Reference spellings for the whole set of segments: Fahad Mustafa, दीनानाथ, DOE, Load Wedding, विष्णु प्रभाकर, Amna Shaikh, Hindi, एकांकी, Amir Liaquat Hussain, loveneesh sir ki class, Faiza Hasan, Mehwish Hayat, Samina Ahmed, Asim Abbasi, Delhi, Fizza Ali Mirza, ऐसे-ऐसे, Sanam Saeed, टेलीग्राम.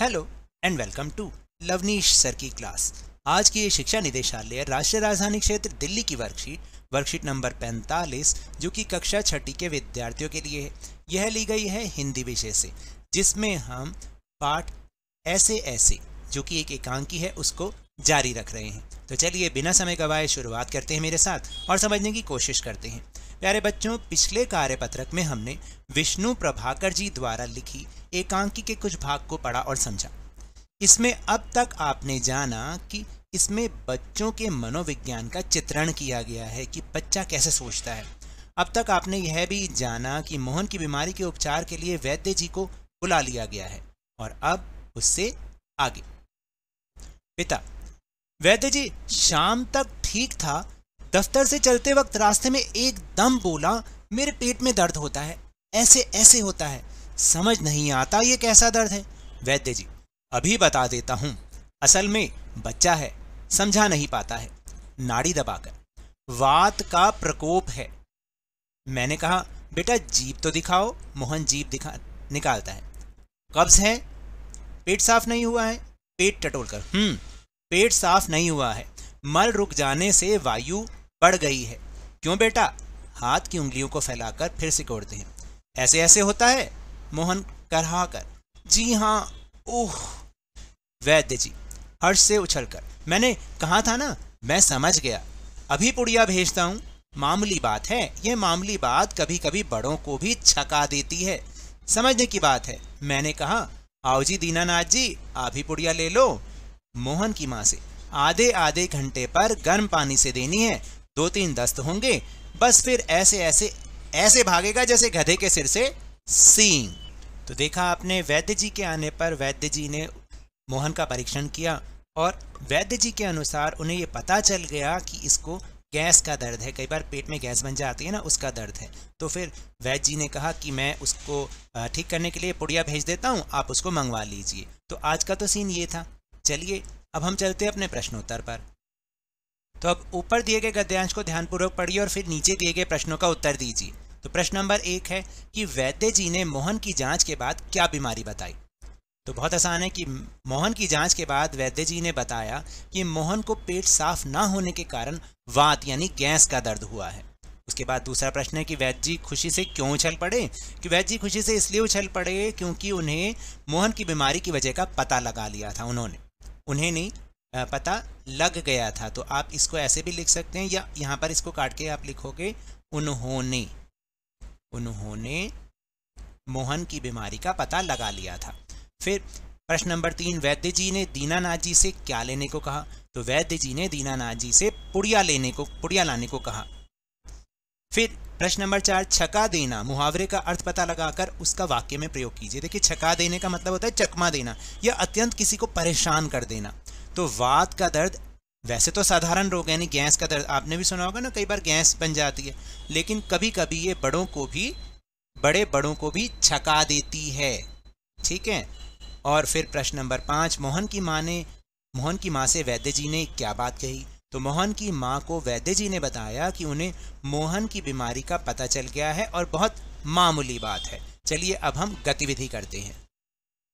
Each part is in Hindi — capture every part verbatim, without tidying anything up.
Hello and welcome to Lovneesh sir की क्लास। आज की ये शिक्षा निदेशालय राष्ट्रीय राजधानी क्षेत्र दिल्ली की वर्कशीट वर्कशीट नंबर पैंतालीस जो कि कक्षा छठी के विद्यार्थियों के लिए है, यह ली गई है हिंदी विषय से, जिसमें हम पाठ ऐसे-ऐसे जो कि एक एकांकी है उसको जारी रख रहे हैं। तो चलिए बिना समय गवाए शुरुआत करते हैं मेरे साथ और समझने की कोशिश करते हैं। प्यारे बच्चों, पिछले कार्यपत्रक में हमने विष्णु प्रभाकर जी द्वारा लिखी एकांकी के कुछ भाग को पढ़ा और समझा। इसमें अब तक आपने जाना कि इसमें बच्चों के मनोविज्ञान का चित्रण किया गया है कि बच्चा कैसे सोचता है। अब तक आपने यह भी जाना कि मोहन की बीमारी के उपचार के लिए वैद्य जी को बुला लिया गया है। और अब उससे आगे, पिता वैद्य जी शाम तक ठीक था, दफ्तर से चलते वक्त रास्ते में एकदम बोला मेरे पेट में दर्द होता है, ऐसे ऐसे होता है, समझ नहीं आता ये कैसा दर्द है। वैद्य जी अभी बता देता हूँ, असल में बच्चा है, समझा नहीं पाता है, नाड़ी दबाकर, वात का प्रकोप है। मैंने कहा बेटा जीभ तो दिखाओ, मोहन जीभ दिखा निकालता है। कब्ज है, पेट साफ नहीं हुआ है, पेट टटोल कर, हम्म पेट साफ नहीं हुआ है, मल रुक जाने से वायु बढ़ गई है। क्यों बेटा? हाथ की उंगलियों को फैलाकर फिर सिकोड़ते हैं। ऐसे ऐसे होता है? मोहन करहा कर, जी हाँ, ओह। वैद्य जी हर्ष से उछलकर, मैंने कहा था ना, मैं समझ गया, अभी पुड़िया भेजता हूँ। मामूली बात है, यह मामूली बात कभी कभी बड़ों को भी छका देती है, समझने की बात है। मैंने कहा आओ जी दीनानाथ जी, आप ही पुड़िया ले लो। मोहन की माँ से, आधे आधे घंटे पर गर्म पानी से देनी है, दो तीन दस्त होंगे बस, फिर ऐसे ऐसे ऐसे भागेगा जैसे गधे के सिर से सींग। तो देखा आपने, वैद्य जी के आने पर वैद्य जी ने मोहन का परीक्षण किया और वैद्य जी के अनुसार उन्हें ये पता चल गया कि इसको गैस का दर्द है। कई बार पेट में गैस बन जाती है ना, उसका दर्द है। तो फिर वैद्य जी ने कहा कि मैं उसको ठीक करने के लिए पुड़िया भेज देता हूँ, आप उसको मंगवा लीजिए। तो आज का तो सीन ये था। चलिए अब हम चलते हैं अपने प्रश्नोत्तर पर। तो अब ऊपर दिए गए गद्यांश को ध्यानपूर्वक पढ़िए और फिर नीचे दिए गए प्रश्नों का उत्तर दीजिए। तो प्रश्न नंबर एक है कि वैद्य जी ने मोहन की जांच के बाद क्या बीमारी बताई। तो बहुत आसान है कि मोहन की जांच के बाद वैद्य जी ने बताया कि मोहन को पेट साफ ना होने के कारण वात यानी गैस का दर्द हुआ है। उसके बाद दूसरा प्रश्न है कि वैद्य जी खुशी से क्यों उछल पड़े। कि वैद्य जी खुशी से इसलिए उछल पड़े क्योंकि उन्हें मोहन की बीमारी की वजह का पता लगा लिया था, उन्होंने उन्हें नहीं पता लग गया था। तो आप इसको ऐसे भी लिख सकते हैं या यहाँ पर इसको काट के आप लिखोगे उन्होंने उन्होंने मोहन की बीमारी का पता लगा लिया था। फिर प्रश्न नंबर तीन, वैद्य जी ने दीनानाथ जी से क्या लेने को कहा। तो वैद्य जी ने दीनानाथ जी से पुड़िया लेने को पुड़िया लाने को कहा। फिर प्रश्न नंबर चार, छका देना मुहावरे का अर्थ पता लगाकर उसका वाक्य में प्रयोग कीजिए। देखिए छका देने का मतलब होता है चकमा देना या अत्यंत किसी को परेशान कर देना। तो वात का दर्द वैसे तो साधारण रोग यानी गैस का दर्द आपने भी सुना होगा ना, कई बार गैस बन जाती है, लेकिन कभी कभी ये बड़ों को भी बड़े बड़ों को भी छका देती है, ठीक है। और फिर प्रश्न नंबर पाँच, मोहन की माँ ने मोहन की माँ से वैद्य जी ने क्या बात कही। तो मोहन की माँ को वैद्य जी ने बताया कि उन्हें मोहन की बीमारी का पता चल गया है और बहुत मामूली बात है। चलिए अब हम गतिविधि करते हैं।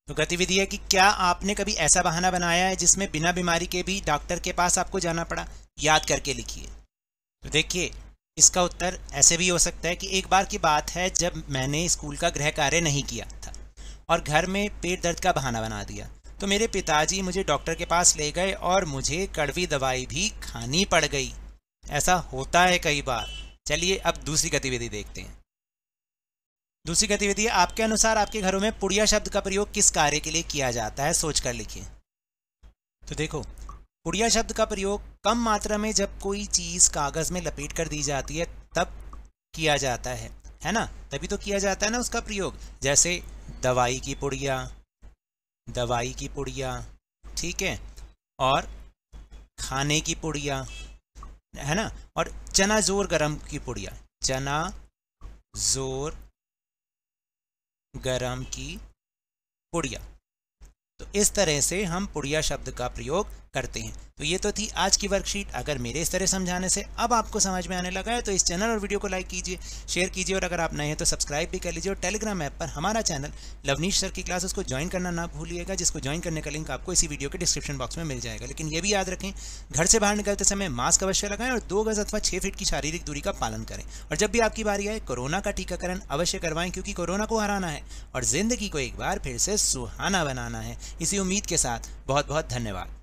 तो गतिविधि है कि क्या आपने कभी ऐसा बहाना बनाया है जिसमें बिना बीमारी के भी डॉक्टर के पास आपको जाना पड़ा, याद करके लिखिए। तो देखिए इसका उत्तर ऐसे भी हो सकता है कि एक बार की बात है जब मैंने स्कूल का गृह कार्य नहीं किया था और घर में पेट दर्द का बहाना बना दिया, तो मेरे पिताजी मुझे डॉक्टर के पास ले गए और मुझे कड़वी दवाई भी खानी पड़ गई। ऐसा होता है कई बार। चलिए अब दूसरी गतिविधि देखते हैं। दूसरी गतिविधि, आपके अनुसार आपके घरों में पुड़िया शब्द का प्रयोग किस कार्य के लिए किया जाता है, सोचकर लिखिए। तो देखो पुड़िया शब्द का प्रयोग कम मात्रा में जब कोई चीज़ कागज़ में लपेट कर दी जाती है तब किया जाता है, है ना, तभी तो किया जाता है ना उसका प्रयोग। जैसे दवाई की पुड़िया, दवाई की पुड़िया, ठीक है, और खाने की पुड़िया, है ना, और चना जोर गरम की पुड़िया, चना जोर गरम की पुड़िया। तो इस तरह से हम पुड़िया शब्द का प्रयोग करते हैं। तो ये तो थी आज की वर्कशीट। अगर मेरे इस तरह समझाने से अब आपको समझ में आने लगा है तो इस चैनल और वीडियो को लाइक कीजिए, शेयर कीजिए और अगर आप नए हैं तो सब्सक्राइब भी कर लीजिए। और टेलीग्राम ऐप पर हमारा चैनल लवनीश सर की क्लास, उसको ज्वाइन करना ना भूलिएगा, जिसको ज्वाइन करने का लिंक आपको इसी वीडियो के डिस्क्रिप्शन बॉक्स में मिल जाएगा। लेकिन ये भी याद रखें, घर से बाहर निकलते समय मास्क अवश्य लगाएं और दो गज अथवा छः फीट की शारीरिक दूरी का पालन करें। और जब भी आपकी बारी आए कोरोना का टीकाकरण अवश्य करवाएं, क्योंकि कोरोना को हराना है और ज़िंदगी को एक बार फिर से सुहाना बनाना है। इसी उम्मीद के साथ बहुत बहुत धन्यवाद।